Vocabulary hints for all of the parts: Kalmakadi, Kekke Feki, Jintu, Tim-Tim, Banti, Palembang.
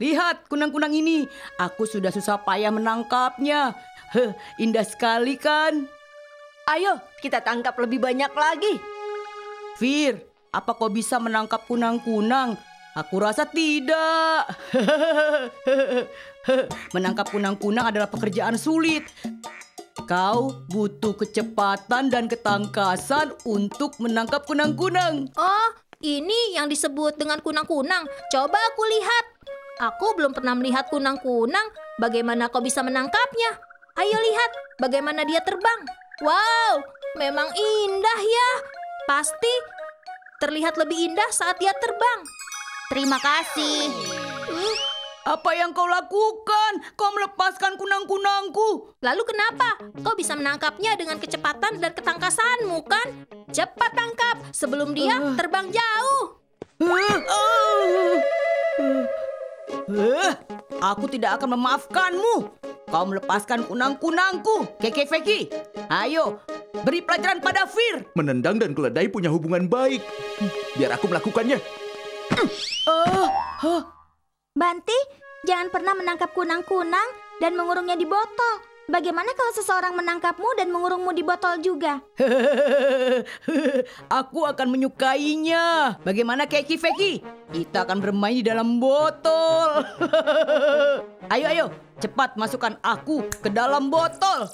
Lihat kunang-kunang ini, aku sudah susah payah menangkapnya. Heh, indah sekali kan? Ayo, kita tangkap lebih banyak lagi. Fir, apa kau bisa menangkap kunang-kunang? Aku rasa tidak. Menangkap kunang-kunang adalah pekerjaan sulit. Kau butuh kecepatan dan ketangkasan untuk menangkap kunang-kunang. Oh, ini yang disebut dengan kunang-kunang. Coba aku lihat. Aku belum pernah melihat kunang-kunang. Bagaimana kau bisa menangkapnya? Ayo lihat bagaimana dia terbang. Wow, memang indah ya. Pasti terlihat lebih indah saat dia terbang. Terima kasih. Apa yang kau lakukan? Kau melepaskan kunang-kunangku. Lalu kenapa? Kau bisa menangkapnya dengan kecepatan dan ketangkasanmu, kan? Cepat tangkap sebelum dia terbang jauh. Aku tidak akan memaafkanmu. Kau melepaskan kunang-kunangku, Kekke Feki. Ayo, beri pelajaran pada Fir. Menendang dan keledai punya hubungan baik. Biar aku melakukannya. Banti, jangan pernah menangkap kunang-kunang dan mengurungnya di botol. Bagaimana kalau seseorang menangkapmu dan mengurungmu di botol juga? Aku akan menyukainya. Bagaimana, Kekke Feki? Kita akan bermain di dalam botol. Ayo, ayo, cepat masukkan aku ke dalam botol.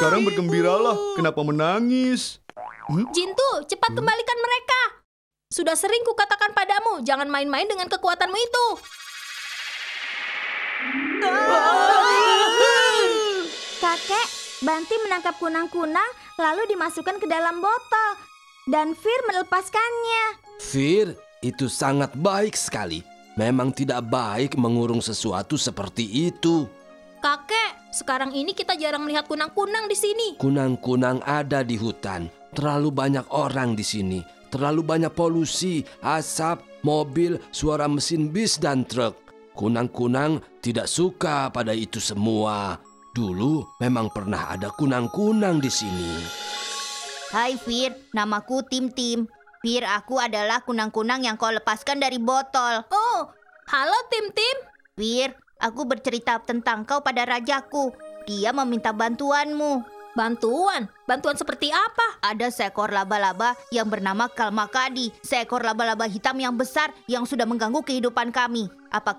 Sekarang bergembiralah, kenapa menangis? Jintu, cepat kembalikan mereka. Sudah sering kukatakan padamu, jangan main-main dengan kekuatanmu itu. Kakek, Banti menangkap kunang-kunang lalu dimasukkan ke dalam botol. Dan Fir melepaskannya. Fir, itu sangat baik sekali. Memang tidak baik mengurung sesuatu seperti itu. Kakek, sekarang ini kita jarang melihat kunang-kunang di sini. Kunang-kunang ada di hutan. Terlalu banyak orang di sini. Terlalu banyak polusi, asap, mobil, suara mesin bis dan truk. Kunang-kunang tidak suka pada itu semua. Dulu memang pernah ada kunang-kunang di sini. Hai Fir, namaku Tim-Tim. Fir, aku adalah kunang-kunang yang kau lepaskan dari botol. Oh, halo Tim-Tim. Fir, aku bercerita tentang kau pada rajaku. Dia meminta bantuanmu. Bantuan? Bantuan seperti apa? Ada seekor laba-laba yang bernama Kalmakadi. Seekor laba-laba hitam yang besar yang sudah mengganggu kehidupan kami. Apakah